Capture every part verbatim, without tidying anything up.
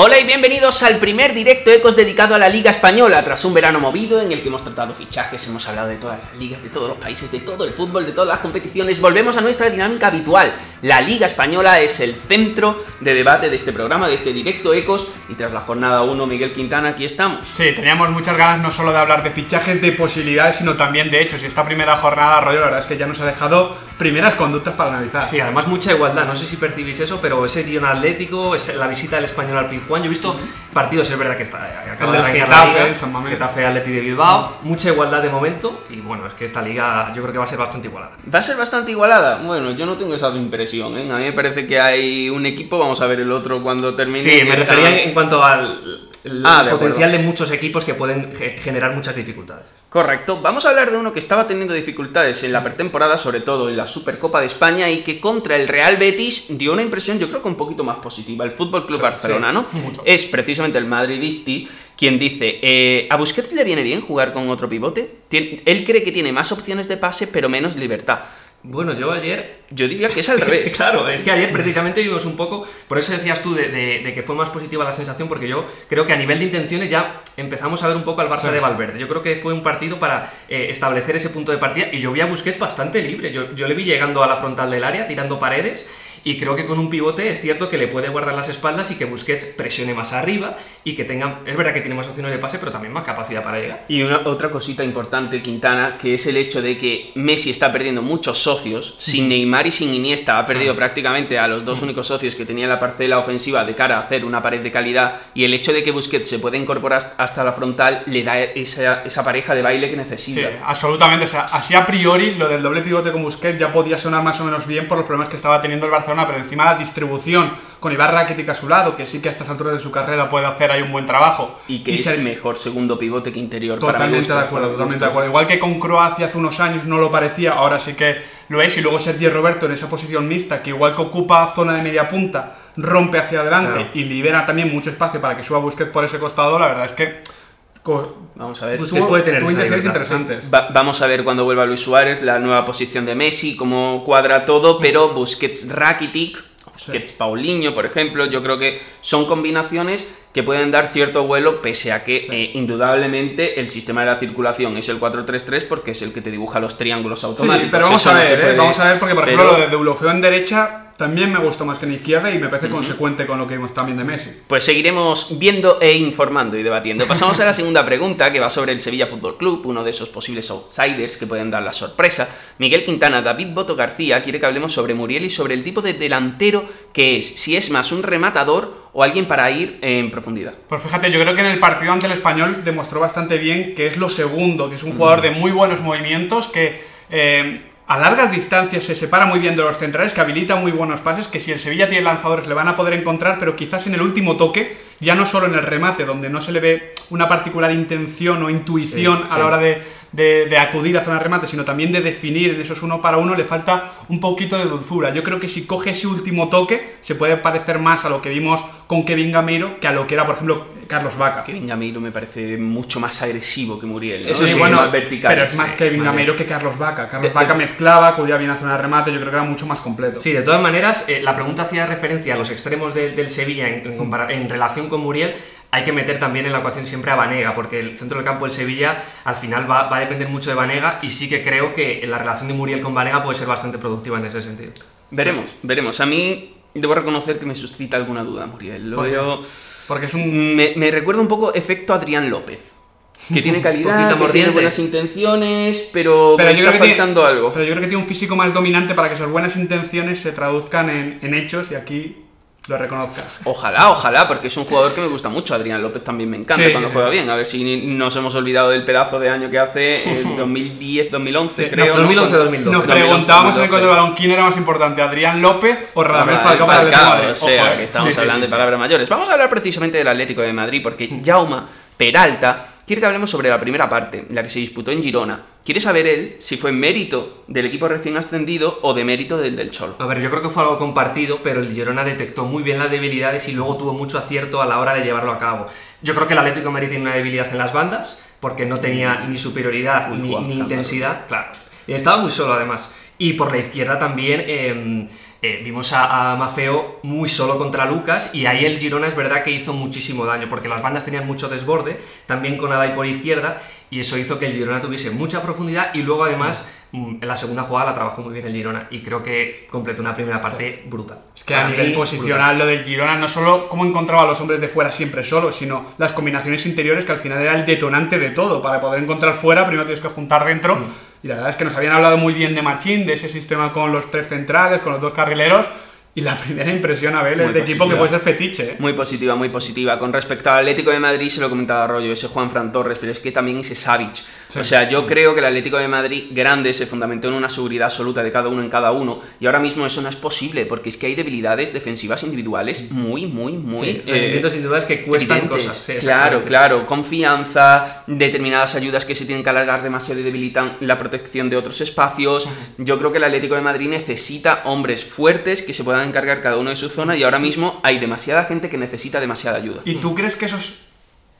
Hola y bienvenidos al primer directo Ecos dedicado a la Liga Española, tras un verano movido en el que hemos tratado fichajes, hemos hablado de todas las ligas, de todos los países, de todo el fútbol, de todas las competiciones. Volvemos a nuestra dinámica habitual. La Liga Española es el centro de debate de este programa, de este directo Ecos, y tras la jornada uno, Miguel Quintana, aquí estamos. Sí, teníamos muchas ganas no solo de hablar de fichajes, de posibilidades, sino también de hechos, y esta primera jornada, rollo, la verdad es que ya nos ha dejado primeras conductas para analizar. Sí, además mucha igualdad, no sé si percibís eso, pero ese guión atlético, la visita del Espanyol al Pizjuán, yo he visto partidos, es verdad que está, acaba de ganar la Liga, Getafe, Atleti de Bilbao, mucha igualdad de momento, y bueno, es que esta Liga yo creo que va a ser bastante igualada. ¿Va a ser bastante igualada? Bueno, yo no tengo esa impresión, ¿eh? A mí me parece que hay un equipo, vamos a ver el otro cuando termine. Sí, me refería en cuanto al ah, potencial de, de muchos equipos que pueden generar muchas dificultades. Correcto, vamos a hablar de uno que estaba teniendo dificultades en la pretemporada, sobre todo en la Supercopa de España, y que contra el Real Betis dio una impresión yo creo que un poquito más positiva, el Fútbol Club sí, Barcelona, ¿no? Sí, es precisamente el madridisti quien dice, eh, ¿a Busquets le viene bien jugar con otro pivote? Tien- él cree que tiene más opciones de pase, pero menos libertad. Bueno, yo ayer... Yo diría que es al revés. Claro, es que ayer precisamente vimos un poco... Por eso decías tú de, de, de que fue más positiva la sensación, porque yo creo que a nivel de intenciones ya empezamos a ver un poco al Barça sí. de Valverde. Yo creo que fue un partido para eh, establecer ese punto de partida, y yo vi a Busquets bastante libre. Yo, yo le vi llegando a la frontal del área, tirando paredes, y creo que con un pivote es cierto que le puede guardar las espaldas y que Busquets presione más arriba y que tenga... Es verdad que tiene más opciones de pase, pero también más capacidad para llegar. Y una otra cosita importante, Quintana, que es el hecho de que Messi está perdiendo muchos socios, sin Neymar y sin Iniesta, ha perdido prácticamente a los dos únicos socios que tenía la parcela ofensiva de cara a hacer una pared de calidad, y el hecho de que Busquets se pueda incorporar hasta la frontal le da esa, esa pareja de baile que necesita. Sí, absolutamente, o sea, así a priori lo del doble pivote con Busquets ya podía sonar más o menos bien por los problemas que estaba teniendo el Barcelona, pero encima la distribución con Ibar Rakitic a su lado, que sí que a estas alturas de su carrera puede hacer ahí un buen trabajo. Y que y es el mejor segundo pivote que interior. Totalmente para de acuerdo, totalmente de acuerdo. Igual que con Croacia hace unos años no lo parecía, ahora sí que lo es. Y luego Sergi Roberto en esa posición mixta, que igual que ocupa zona de media punta, rompe hacia adelante claro. y libera también mucho espacio para que suba Busquets por ese costado, la verdad es que... Vamos a ver, Busquets puede tener interesantes. Va, vamos a ver cuando vuelva Luis Suárez, la nueva posición de Messi, cómo cuadra todo, pero Busquets Rakitic, Busquets Paulinho, por ejemplo, yo creo que son combinaciones que pueden dar cierto vuelo, pese a que sí. eh, indudablemente el sistema de la circulación es el cuatro tres tres, porque es el que te dibuja los triángulos automáticos. Sí, pero vamos Eso a ver, no puede... eh, vamos a ver, porque por pero... ejemplo lo de Deulofeu en derecha también me gustó más que en izquierda y me parece uh-huh. consecuente con lo que vimos también de Messi. Pues seguiremos viendo e informando y debatiendo. Pasamos a la segunda pregunta, que va sobre el Sevilla Fútbol Club, uno de esos posibles outsiders que pueden dar la sorpresa. Miguel Quintana, David Boto García, quiere que hablemos sobre Muriel y sobre el tipo de delantero que es, si es más un rematador o alguien para ir en profundidad. Pues fíjate, yo creo que en el partido ante el Espanyol demostró bastante bien que es lo segundo, que es un jugador de muy buenos movimientos, que eh, a largas distancias se separa muy bien de los centrales, que habilita muy buenos pases, que si el Sevilla tiene lanzadores le van a poder encontrar, pero quizás en el último toque, ya no solo en el remate, donde no se le ve una particular intención o intuición sí, sí. a la hora de, de, de acudir a zona de remate, sino también de definir en esos uno para uno, le falta un poquito de dulzura. Yo creo que si coge ese último toque, se puede parecer más a lo que vimos con Kevin Gamero que a lo que era, por ejemplo, Carlos Vaca. Kevin Gamero me parece mucho más agresivo que Muriel. ¿No? Eso sí, sí, bueno, es más vertical. Pero es más sí, Kevin vale. Gamero que Carlos Vaca. Carlos de, Vaca de, mezclaba, acudía bien a zona de remate, yo creo que era mucho más completo. Sí, de todas maneras, eh, la pregunta hacía referencia a los extremos de, del Sevilla en, en, compara- en relación con Muriel. Hay que meter también en la ecuación siempre a Banega, porque el centro del campo del Sevilla al final va, va a depender mucho de Banega, y sí que creo que la relación de Muriel con Banega puede ser bastante productiva en ese sentido. Veremos, veremos. A mí debo reconocer que me suscita alguna duda Muriel. Lo veo... Porque es un... me, me recuerda un poco efecto Adrián López. Que tiene calidad, que tiene buenas intenciones, pero, pero yo creo que faltando tiene, algo. Pero yo creo que tiene un físico más dominante para que esas buenas intenciones se traduzcan en, en hechos, y aquí... lo reconozcas. Ojalá, ojalá, porque es un jugador que me gusta mucho. Adrián López también me encanta sí, cuando sí, juega sí. bien. A ver si nos hemos olvidado del pedazo de año que hace en dos mil diez dos mil once, sí, creo. No, dos mil once dos mil doce. Nos preguntábamos en el corte de balón quién era más importante, Adrián López o Radamel Falcao para el Atlético de Madrid. O sea, que estamos sí, sí, hablando sí, sí, de palabras mayores. Vamos a hablar precisamente del Atlético de Madrid, porque Jaume Peralta quiere que hablemos sobre la primera parte, la que se disputó en Girona. ¿Quiere saber él si fue mérito del equipo recién ascendido o de mérito del del Cholo? A ver, yo creo que fue algo compartido, pero el Girona detectó muy bien las debilidades y luego tuvo mucho acierto a la hora de llevarlo a cabo. Yo creo que el Atlético de Madrid tiene una debilidad en las bandas, porque no tenía ni superioridad ni, ni intensidad. Claro, estaba muy solo además. Y por la izquierda también... Eh, Eh, vimos a, a Mafeo muy solo contra Lucas, y ahí el Girona es verdad que hizo muchísimo daño, porque las bandas tenían mucho desborde, también con Adai por izquierda, y eso hizo que el Girona tuviese mucha profundidad, y luego además en la segunda jugada la trabajó muy bien el Girona, y creo que completó una primera parte sí. brutal. Es que a nivel posicional brutal. Lo del Girona, no solo cómo encontraba a los hombres de fuera siempre solo, sino las combinaciones interiores, que al final era el detonante de todo. Para poder encontrar fuera primero tienes que juntar dentro. Mm. Y la verdad es que nos habían hablado muy bien de Machín, de ese sistema con los tres centrales, con los dos carrileros, y la primera impresión, Abel, es de equipo que puede ser fetiche. ¿eh? Muy positiva, muy positiva. Con respecto al Atlético de Madrid, se lo comentaba Arroyo, ese Juanfran Torres, pero es que también ese Savic. Sí. O sea, yo creo que el Atlético de Madrid grande se fundamentó en una seguridad absoluta de cada uno en cada uno, y ahora mismo eso no es posible, porque es que hay debilidades defensivas individuales muy, muy, muy... Sí, eh, sin duda es que cuestan evidentes. Cosas. Sí, claro, claro. Confianza, determinadas ayudas que se tienen que alargar demasiado y debilitan la protección de otros espacios. Yo creo que el Atlético de Madrid necesita hombres fuertes que se puedan encargar cada uno de su zona, y ahora mismo hay demasiada gente que necesita demasiada ayuda. ¿Y tú crees que esos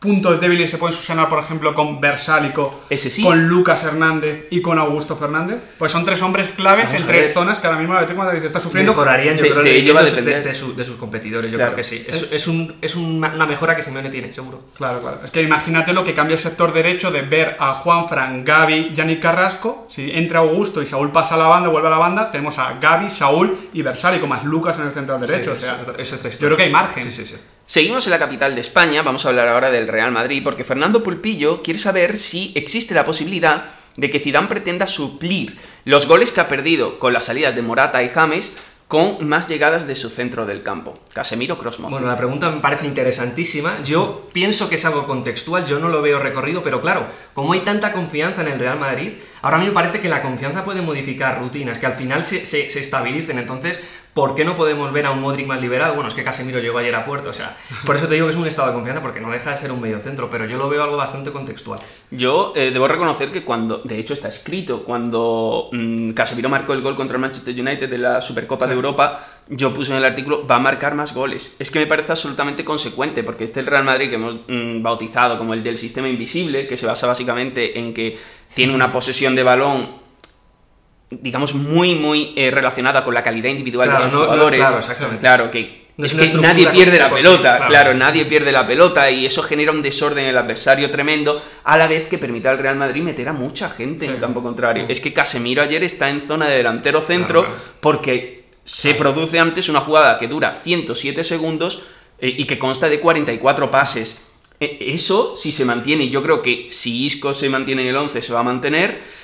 puntos débiles se pueden subsanar, por ejemplo, con Bersálico, sí. con Lucas Hernández y con Augusto Fernández? Pues son tres hombres claves Vamos en tres zonas que ahora mismo la Atlético de Madrid está sufriendo. Mejorarían, yo de, creo, de, de, ellos, de, de, de, su, de sus competidores, yo claro. creo que sí. Es, es, un, es una, una mejora que Simeone tiene, seguro. Claro, claro. Es que imagínate lo que cambia el sector derecho de ver a Juanfran, Gavi, Yannick Carrasco. Si entra Augusto y Saúl pasa a la banda, vuelve a la banda, tenemos a Gavi, Saúl y Bersálico, más Lucas en el central derecho. Sí, o sea, es, es, es yo creo que hay margen. Sí, sí, sí. Seguimos en la capital de España, vamos a hablar ahora del Real Madrid, porque Fernando Pulpillo quiere saber si existe la posibilidad de que Zidane pretenda suplir los goles que ha perdido con las salidas de Morata y James con más llegadas de su centro del campo. Casemiro, Kroos, Modric. Bueno, la pregunta me parece interesantísima. Yo pienso que es algo contextual, yo no lo veo recorrido, pero claro, como hay tanta confianza en el Real Madrid, ahora a mí me parece que la confianza puede modificar rutinas, que al final se, se, se estabilicen. Entonces, ¿por qué no podemos ver a un Modric más liberado? Bueno, es que Casemiro llegó ayer a Puerto, o sea, por eso te digo que es un estado de confianza, porque no deja de ser un mediocentro, pero yo lo veo algo bastante contextual. Yo eh, debo reconocer que cuando, de hecho está escrito, cuando mmm, Casemiro marcó el gol contra el Manchester United de la Supercopa sí. de Europa, yo puse en el artículo, va a marcar más goles. Es que me parece absolutamente consecuente, porque este es el Real Madrid que hemos mmm, bautizado como el del sistema invisible, que se basa básicamente en que tiene una posesión de balón digamos, muy, muy eh, relacionada con la calidad individual claro, de los no, jugadores. No, claro, exactamente. Claro, que no es, es que nadie pierde la posible, pelota, claro. claro, nadie pierde la pelota, y eso genera un desorden en el adversario tremendo, a la vez que permite al Real Madrid meter a mucha gente sí. en el campo contrario. Sí. Es que Casemiro ayer está en zona de delantero centro claro, claro. porque se claro. produce antes una jugada que dura ciento siete segundos eh, y que consta de cuarenta y cuatro pases. Eso, si se mantiene, y yo creo que si Isco se mantiene en el once, se va a mantener.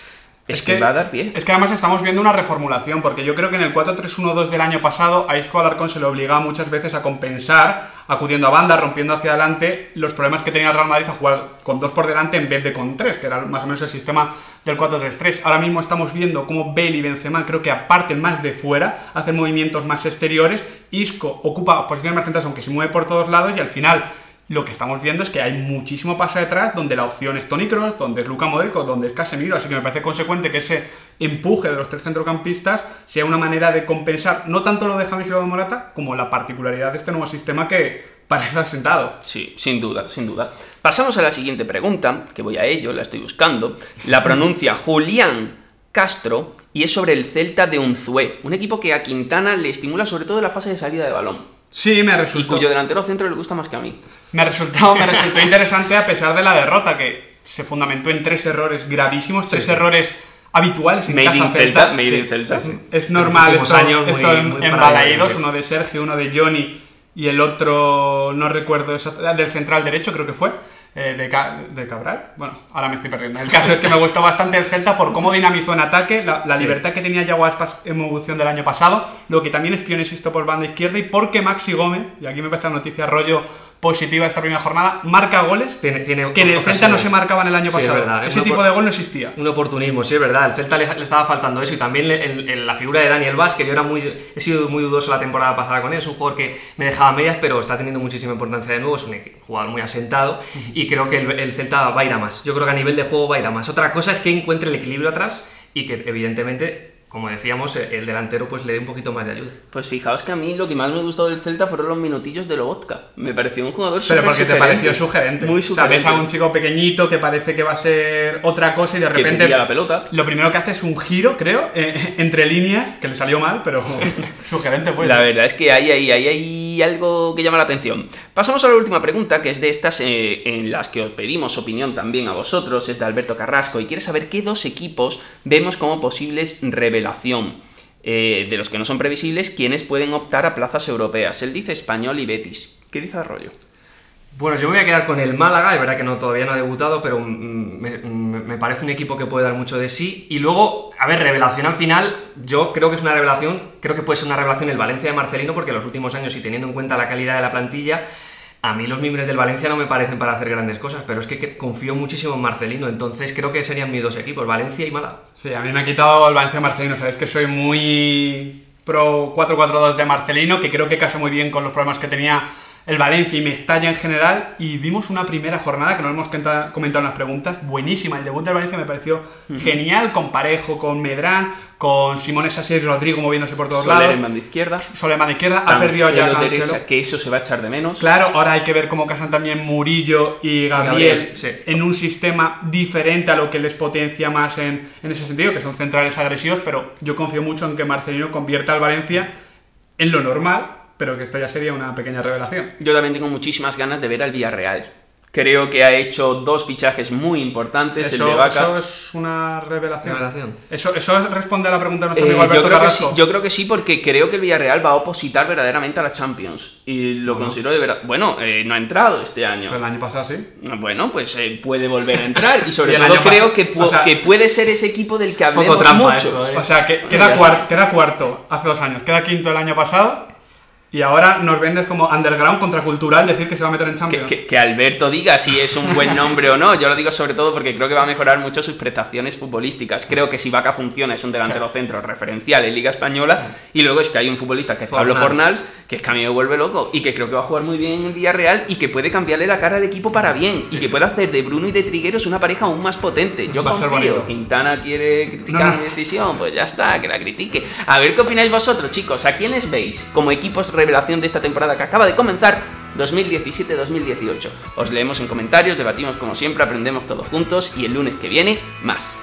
Es, es que, que va a dar pie. Es que además estamos viendo una reformulación, porque yo creo que en el cuatro tres uno dos del año pasado a Isco Alarcón se le obligaba muchas veces a compensar, acudiendo a banda, rompiendo hacia adelante, los problemas que tenía el Real Madrid a jugar con dos por delante en vez de con tres, que era más o menos el sistema del cuatro tres tres. Ahora mismo estamos viendo cómo Bale y Benzema creo que aparten más de fuera, hacen movimientos más exteriores, Isco ocupa posiciones más centrales aunque se mueve por todos lados, y al final lo que estamos viendo es que hay muchísimo pase detrás, donde la opción es Toni Kroos, donde es Luka Modric, donde es Casemiro, así que me parece consecuente que ese empuje de los tres centrocampistas sea una manera de compensar, no tanto lo de James y lo de Morata, como la particularidad de este nuevo sistema que parece asentado. Sí, sin duda, sin duda. Pasamos a la siguiente pregunta, que voy a ello, la estoy buscando, la pronuncia Julián Castro, y es sobre el Celta de Unzúe, un equipo que a Quintana le estimula sobre todo en la fase de salida de balón. Sí, me resultó. Y cuyo delantero centro le gusta más que a mí. Me resultó, me resultó interesante a pesar de la derrota, que se fundamentó en tres errores gravísimos, tres sí, sí. errores habituales en made casa in Celta. Celta. Made sí. in Celta sí. Es normal esto, años esto muy, en, muy en Balaídos, uno de Sergio, uno de Johnny y el otro, no recuerdo, eso, del central derecho creo que fue. Eh, de, Ca de Cabral, bueno, ahora me estoy perdiendo. El caso es que me gustó bastante el Celta por cómo dinamizó en ataque, la, la sí. libertad que tenía Yago Aspas en evolución del año pasado, lo que también es pionesisto por banda izquierda, y porque Maxi Gómez, y aquí me parece la noticia rollo positiva esta primera jornada, marca goles tiene, tiene que en el Celta no se marcaban el año sí, pasado. Es verdad, Ese tipo de gol no existía. Un oportunismo, sí, es verdad. El Celta le, le estaba faltando eso, y también le, en, en la figura de Daniel Vázquez, yo era muy, he sido muy dudoso la temporada pasada con él, es un jugador que me dejaba medias, pero está teniendo muchísima importancia de nuevo, es un jugador muy asentado, y Y creo que el, el Celta va a ir a más. Yo creo que a nivel de juego va a ir a más. Otra cosa es que encuentre el equilibrio atrás y que evidentemente como decíamos, el delantero pues le dé un poquito más de ayuda. Pues fijaos que a mí lo que más me gustó del Celta fueron los minutillos de Lobotka. Me pareció un jugador súper sugerente. Pero porque te pareció sugerente. Muy sugerente. O sea, ves a un chico pequeñito que parece que va a ser otra cosa y de repente... Que pilla la pelota. Lo primero que hace es un giro, creo, eh, entre líneas, que le salió mal, pero sugerente fue. Pues. La verdad es que ahí, ahí, ahí hay algo que llama la atención. Pasamos a la última pregunta, que es de estas eh, en las que os pedimos opinión también a vosotros. Es de Alberto Carrasco y quiere saber qué dos equipos vemos como posibles revelaciones. Revelación eh, de los que no son previsibles, quienes pueden optar a plazas europeas. Él dice Espanyol y Betis. ¿Qué dice Arroyo? Bueno, yo me voy a quedar con el Málaga. Es verdad que no, todavía no ha debutado, pero me, me parece un equipo que puede dar mucho de sí. Y luego, a ver, revelación al final, yo creo que es una revelación, creo que puede ser una revelación el Valencia de Marcelino, porque en los últimos años, y teniendo en cuenta la calidad de la plantilla, a mí los mimbres del Valencia no me parecen para hacer grandes cosas, pero es que confío muchísimo en Marcelino, entonces creo que serían mis dos equipos, Valencia y Málaga. Sí, a mí me ha quitado el Valencia Marcelino, sabes que soy muy pro cuatro cuatro dos de Marcelino, que creo que casa muy bien con los problemas que tenía el Valencia y Mestalla en general, y vimos una primera jornada, que nos hemos comentado en las preguntas, buenísima, el debut del Valencia me pareció uh-huh. genial, con Parejo, con Medrán, con Simone Sassi y Rodrigo moviéndose por todos Soler lados. Soler en banda izquierda. Soler en banda izquierda. Ha perdido ya Cancelo. Derecha, que eso se va a echar de menos. Claro, ahora hay que ver cómo casan también Murillo y Gabriel, Gabriel sí. en un sistema diferente a lo que les potencia más en, en ese sentido, que son centrales agresivos, pero yo confío mucho en que Marcelino convierta al Valencia en lo normal, pero que esto ya sería una pequeña revelación. Yo también tengo muchísimas ganas de ver al Villarreal. Creo que ha hecho dos fichajes muy importantes, eso, el de Vaca. Eso es una revelación. revelación. Eso, eso responde a la pregunta de nuestro eh, amigo Alberto Carrasco. Sí, yo creo que sí, porque creo que el Villarreal va a opositar verdaderamente a la Champions. Y lo uh-huh. considero de verdad. Bueno, eh, no ha entrado este año. Pero el año pasado sí. Bueno, pues eh, puede volver a entrar. Y sobre y todo creo que, o sea, que puede ser ese equipo del que hablemos poco mucho. Eso, eh. O sea, que queda, cuart- queda cuarto hace dos años, queda quinto el año pasado. Y ahora nos vendes como underground, contracultural, decir que se va a meter en Champions. Que, que, que Alberto diga si es un buen nombre o no. Yo lo digo sobre todo porque creo que va a mejorar mucho sus prestaciones futbolísticas. Creo que si Vaca funciona es un delantero sí. centro referencial en Liga Española. Y luego es que hay un futbolista que es Pablo Fornals, que es que a mí me vuelve loco. Y que creo que va a jugar muy bien en Villarreal y que puede cambiarle la cara al equipo para bien. Sí, y que sí. puede hacer de Bruno y de Trigueros una pareja aún más potente. Yo va confío. Quintana quiere criticar no, no. mi decisión. Pues ya está, que la critique. A ver qué opináis vosotros, chicos. ¿A quiénes veis como equipos revelación de esta temporada que acaba de comenzar dos mil diecisiete dos mil dieciocho? Os leemos en comentarios, debatimos como siempre, aprendemos todos juntos y el lunes que viene más.